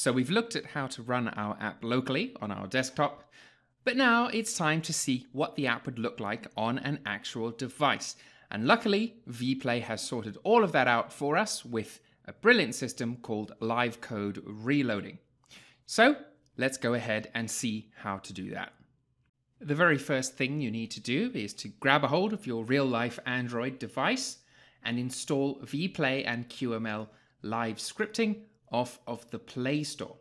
So we've looked at how to run our app locally on our desktop, but now it's time to see what the app would look like on an actual device. And luckily, vPlay has sorted all of that out for us with a brilliant system called Live Code Reloading. So let's go ahead and see how to do that. The very first thing you need to do is to grab a hold of your real-life Android device and install vPlay and QML Live Scripting off of the Play Store.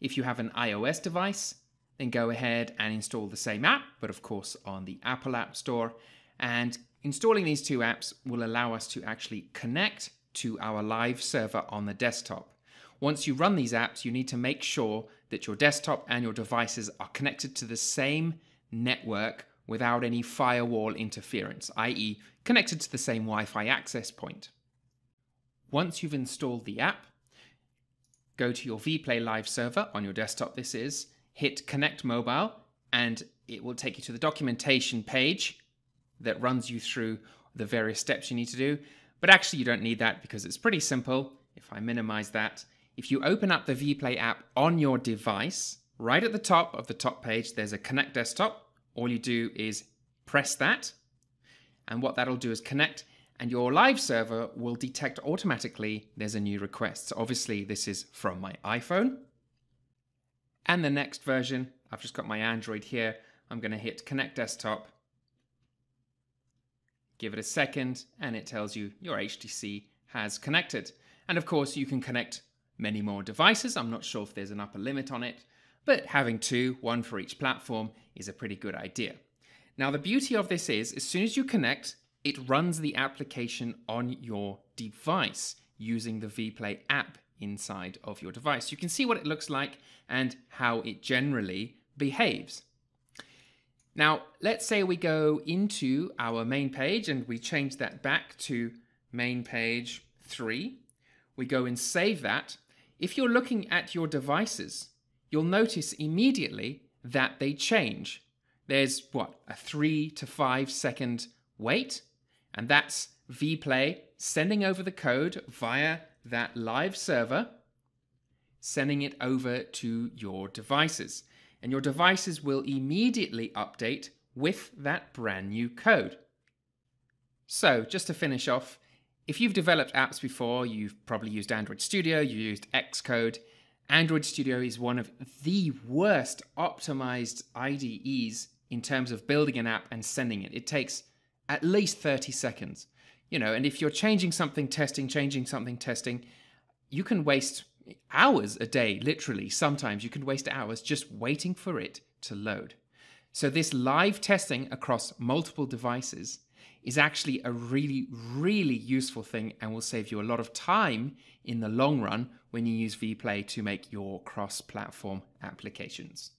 If you have an iOS device, then go ahead and install the same app, but of course on the Apple App Store. And installing these two apps will allow us to actually connect to our live server on the desktop. Once you run these apps, you need to make sure that your desktop and your devices are connected to the same network without any firewall interference, i.e. connected to the same Wi-Fi access point. Once you've installed the app, go to your vPlay Live server on your desktop, this is, hit Connect Mobile, and it will take you to the documentation page that runs you through the various steps you need to do. But actually you don't need that because it's pretty simple. If I minimize that, if you open up the vPlay app on your device, right at the top of the top page, there's a Connect Desktop. All you do is press that. And what that'll do is connect, and your live server will detect automatically there's a new request. So obviously this is from my iPhone. And the next version, I've just got my Android here. I'm gonna hit Connect Desktop. Give it a second and it tells you your HTC has connected. And of course you can connect many more devices. I'm not sure if there's an upper limit on it, but having two, one for each platform, is a pretty good idea. Now the beauty of this is, as soon as you connect, it runs the application on your device using the vPlay app inside of your device. You can see what it looks like and how it generally behaves. Now, let's say we go into our main page and we change that back to main page 3. We go and save that. If you're looking at your devices, you'll notice immediately that they change. There's what, a 3 to 5 second wait, and that's vPlay sending over the code via that live server, sending it over to your devices. And your devices will immediately update with that brand new code. So just to finish off, if you've developed apps before, you've probably used Android Studio, you used Xcode. Android Studio is one of the worst optimized IDEs in terms of building an app and sending it. It takes at least 30 seconds. You know, and if you're changing something, testing, you can waste hours a day, literally. Sometimes you can waste hours just waiting for it to load. So this live testing across multiple devices is actually a really, really useful thing and will save you a lot of time in the long run when you use vPlay to make your cross-platform applications.